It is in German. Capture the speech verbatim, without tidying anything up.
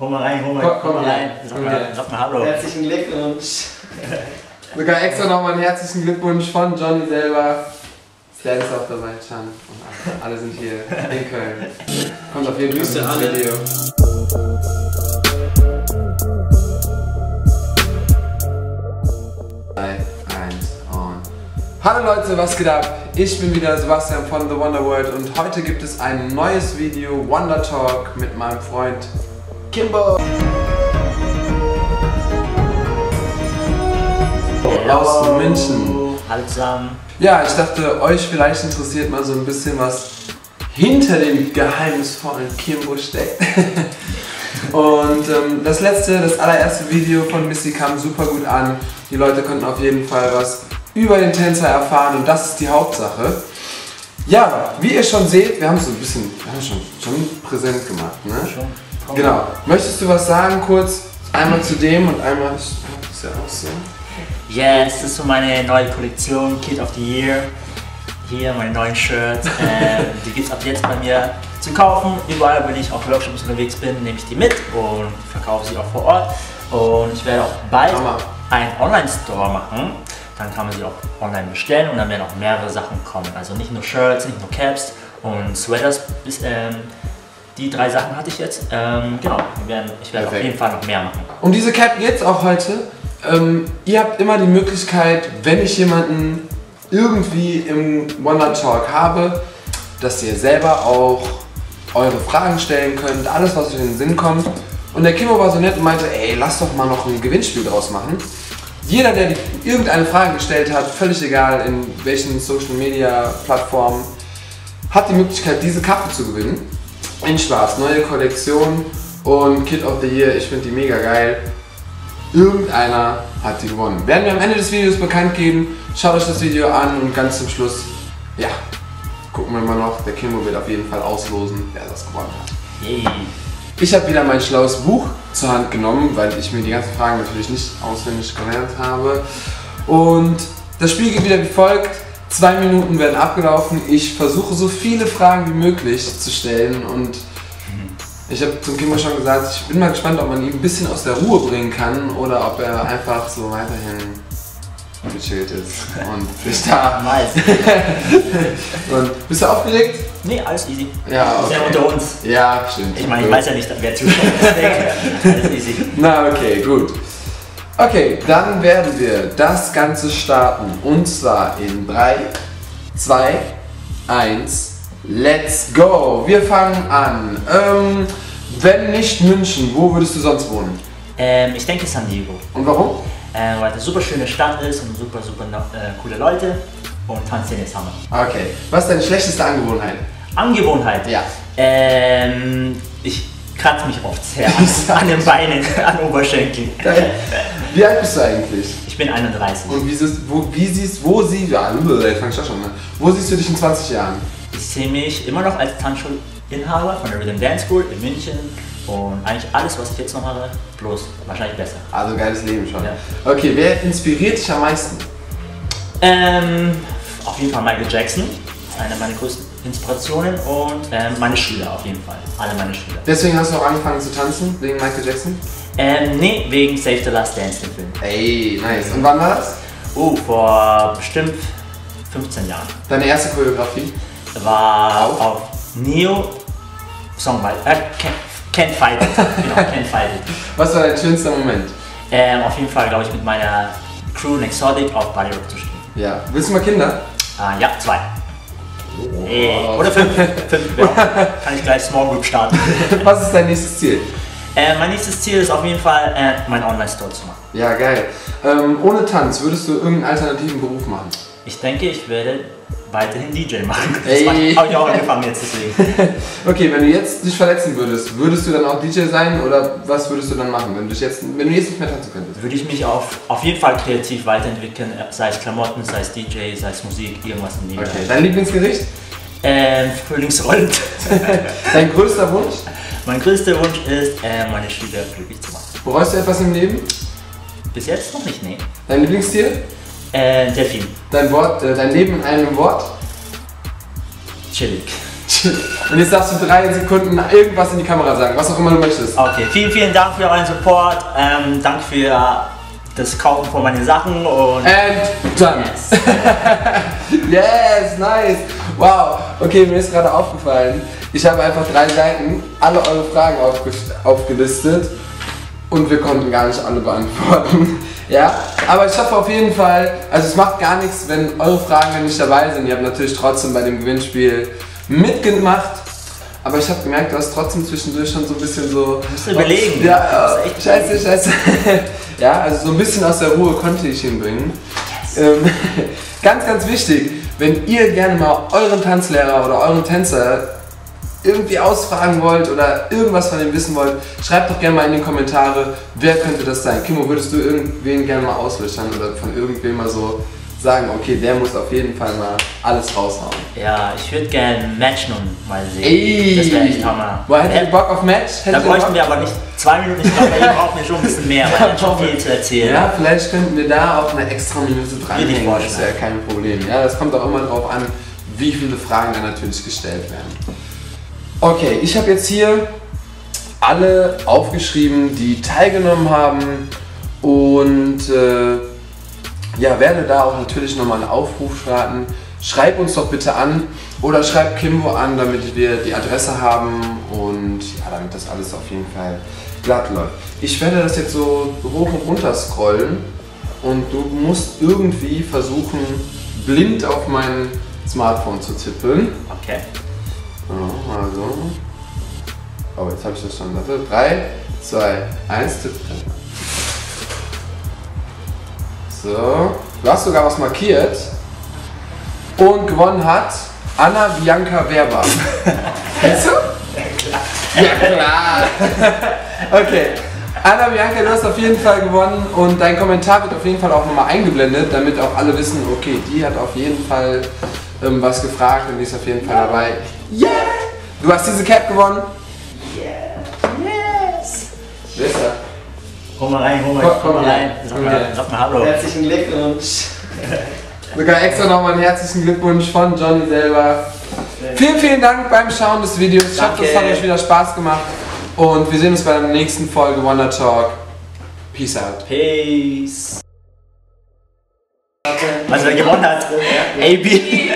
Hol mal rein, hol mal komm, komm, komm mal rein. Sag mal, sag mal hallo. Herzlichen Glückwunsch. Sogar extra nochmal einen herzlichen Glückwunsch von Johnny selber. Stan ist auch dabei, Chan. Und alle sind hier in Köln. Kommt auf jeden Fall ins Video. Hallo Leute, was geht ab? Ich bin wieder Sebastian von The Wonder World und heute gibt es ein neues Video, WonderTalk, mit meinem Freund Kimbo. Hello. Aus München. Hallo zusammen. Ja, ich dachte, euch vielleicht interessiert mal so ein bisschen, was hinter dem geheimnisvollen Kimbo steckt. Und ähm, das letzte, das allererste Video von Missy kam super gut an. Die Leute konnten auf jeden Fall was über den Tänzer erfahren und das ist die Hauptsache. Ja, wie ihr schon seht, wir haben es so ein bisschen wir haben schon, schon präsent gemacht, ne? Schon. Genau. Möchtest du was sagen kurz? Einmal zu dem und einmal... Das ist ja auch so. Ja, es ist so meine neue Kollektion, Kid of the Year. Hier meine neuen Shirts. ähm, die gibt es ab jetzt bei mir zu kaufen. Überall, wenn ich auf Workshops unterwegs bin, nehme ich die mit und verkaufe sie auch vor Ort. Und ich werde auch bald Hammer. einen Online-Store machen. Dann kann man sie auch online bestellen und dann werden auch mehrere Sachen kommen. Also nicht nur Shirts, nicht nur Caps und Sweaters. Bis, ähm, die drei Sachen hatte ich jetzt. Ähm, genau, wir werden, ich werde Perfekt. auf jeden Fall noch mehr machen. Und diese Cap jetzt auch heute. Ähm, ihr habt immer die Möglichkeit, wenn ich jemanden irgendwie im WonderTalk habe, dass ihr selber auch eure Fragen stellen könnt, alles was euch in den Sinn kommt. Und der Kimbo war so nett und meinte, ey, lass doch mal noch ein Gewinnspiel draus machen. Jeder, der irgendeine Frage gestellt hat, völlig egal in welchen Social Media Plattformen, hat die Möglichkeit, diese Kappe zu gewinnen. In Schwarz, neue Kollektion und Kid of the Year, ich finde die mega geil. Irgendeiner hat die gewonnen. Werden wir am Ende des Videos bekannt geben. Schaut euch das Video an und ganz zum Schluss, ja, gucken wir mal noch. Der Kimbo wird auf jeden Fall auslosen, wer das gewonnen hat. Hey. Ich habe wieder mein schlaues Buch zur Hand genommen, weil ich mir die ganzen Fragen natürlich nicht auswendig gelernt habe. Und das Spiel geht wieder wie folgt. Zwei Minuten werden abgelaufen. Ich versuche so viele Fragen wie möglich zu stellen. Und ich habe zum Kimbo schon gesagt, ich bin mal gespannt, ob man ihn ein bisschen aus der Ruhe bringen kann oder ob er einfach so weiterhin gechillt ist und sich da... Nice. Und bist du aufgeregt? Nee, alles easy. Ja, okay. Ist ja unter uns. Ja, stimmt. Ich meine, ich weiß ja nicht, wer zuschaut. Alles easy. Na, okay, gut. Okay, dann werden wir das Ganze starten. Und zwar in drei, zwei, eins, let's go. Wir fangen an. Ähm, wenn nicht München, wo würdest du sonst wohnen? Ähm, ich denke San Diego. Und warum? Äh, weil es eine super schöne Stadt ist und super, super äh, coole Leute und Tanzszene ist Hammer. Okay, was ist deine schlechteste Angewohnheit? Angewohnheit? Ja. Ähm, ich kratze mich oft sehr an, an den Beinen, an Oberschenkeln. Wie alt bist du eigentlich? Ich bin einunddreißig. Und wie siehst, wo, wie siehst, wo, sie, ja, fang schon an, ne? Wo siehst du dich in zwanzig Jahren? Ich sehe mich immer noch als Tanzschulinhaber von der Rhythm Dance School in München. Und eigentlich alles, was ich jetzt noch habe, bloß wahrscheinlich besser. Also geiles Leben schon. Ja. Okay, wer inspiriert dich am meisten? Ähm, auf jeden Fall Michael Jackson. Eine meiner größten Inspirationen und ähm, meine Schüler auf jeden Fall. Alle meine Schüler. Deswegen hast du auch angefangen zu tanzen, wegen Michael Jackson? Ähm, nee, wegen Save the Last Dance, den Film. Ey, nice. Und wann war das? Oh, vor bestimmt fünfzehn Jahren. Deine erste Choreografie? War auf, auf Neo Song by äh, Can Fight It. Genau, Can Fight It. Was war dein schönster Moment? Ähm, auf jeden Fall, glaube ich, mit meiner Crew Nexotic auf Body Rock zu stehen. Ja. Willst du mal Kinder? Äh, ja, zwei. Oh. Hey. Oder fünf. fünf ja. Kann ich gleich Small Group starten. Was ist dein nächstes Ziel? Äh, mein nächstes Ziel ist auf jeden Fall, äh, meinen Online-Store zu machen. Ja, geil. Ähm, ohne Tanz würdest du irgendeinen alternativen Beruf machen? Ich denke, ich werde weiterhin D J machen. Das habe ich auch angefangen jetzt deswegen. Okay, wenn du jetzt dich verletzen würdest, würdest du dann auch D J sein oder was würdest du dann machen, wenn du dich jetzt, wenn du jetzt nicht mehr tanzen könntest? Würde ich mich auf, auf jeden Fall kreativ weiterentwickeln, sei es Klamotten, sei es D J, sei es Musik, irgendwas in die Richtung. Okay, dein Lieblingsgericht? Ähm, Frühlingsrollen. Dein größter Wunsch? Mein größter Wunsch ist, äh, meine Schüler glücklich zu machen. Bereust du etwas im Leben? Bis jetzt noch nicht, nee. Dein Lieblingstier? Äh, Delfin. Dein Wort, äh, dein Leben in einem Wort? Chillig. Und jetzt darfst du drei Sekunden irgendwas in die Kamera sagen, was auch immer du möchtest. Okay, vielen, vielen Dank für euren Support. Ähm, Dank für das Kaufen von meinen Sachen und... And done. Yes. Yes, nice. Wow. Okay, mir ist gerade aufgefallen, ich habe einfach drei Seiten, alle eure Fragen aufgelistet und wir konnten gar nicht alle beantworten. Ja, aber ich hoffe auf jeden Fall, also es macht gar nichts, wenn eure Fragen nicht dabei sind. Ihr habt natürlich trotzdem bei dem Gewinnspiel mitgemacht, aber ich habe gemerkt, du hast trotzdem zwischendurch schon so ein bisschen so... Du musst überlegen. Ja, äh, echt scheiße, scheiße. Ja, also so ein bisschen aus der Ruhe konnte ich hinbringen. Yes. Ähm, ganz, ganz wichtig, wenn ihr gerne mal euren Tanzlehrer oder euren Tänzer irgendwie ausfragen wollt oder irgendwas von dem wissen wollt, schreibt doch gerne mal in die Kommentare, wer könnte das sein. Kimo, würdest du irgendwen gerne mal auslöchern oder von irgendwem mal so sagen, okay, der muss auf jeden Fall mal alles raushauen? Ja, ich würde gerne Match nun mal sehen. Ey, das wäre echt Hammer. Boah, hättet ihr Bock auf Match? Hättet da bräuchten wir aber nicht zwei Minuten, ich glaube, ihr braucht mir schon ein bisschen mehr, weil ich schon viel zu erzählen. Ja, vielleicht könnten wir da auch eine extra Minute dranhängen, das wäre kein Problem. Ja, das kommt auch immer drauf an, wie viele Fragen da natürlich gestellt werden. Okay, ich habe jetzt hier alle aufgeschrieben, die teilgenommen haben und äh, ja, werde da auch natürlich nochmal einen Aufruf starten. Schreib uns doch bitte an oder schreib Kimbo an, damit wir die Adresse haben und ja, damit das alles auf jeden Fall glatt läuft. Ich werde das jetzt so hoch und runter scrollen und du musst irgendwie versuchen, blind auf mein Smartphone zu tippen. Okay. So, mal so. Oh, jetzt habe ich das schon. Warte. drei, zwei, eins, tipp. So. Du hast sogar was markiert. Und gewonnen hat Anna Bianca Werber. Kennst du? Ja, klar. Ja, klar. Okay. Anna Bianca, du hast auf jeden Fall gewonnen und dein Kommentar wird auf jeden Fall auch nochmal eingeblendet, damit auch alle wissen, okay, die hat auf jeden Fall ähm, was gefragt und die ist auf jeden Fall dabei. Yeah! Du hast diese Cap gewonnen. Yeah! Yes! Wer ist da? Komm mal rein, komm mal rein. Komm, komm mal rein. Sag mal, sag mal hallo. Herzlichen Glückwunsch. Sogar extra nochmal einen herzlichen Glückwunsch von Johnny selber. Okay. Vielen, vielen Dank beim Schauen des Videos. Ich hoffe, es hat euch wieder Spaß gemacht. Und wir sehen uns bei der nächsten Folge WonderTalk. Peace out. Peace. Also, wer gewonnen hat, A B.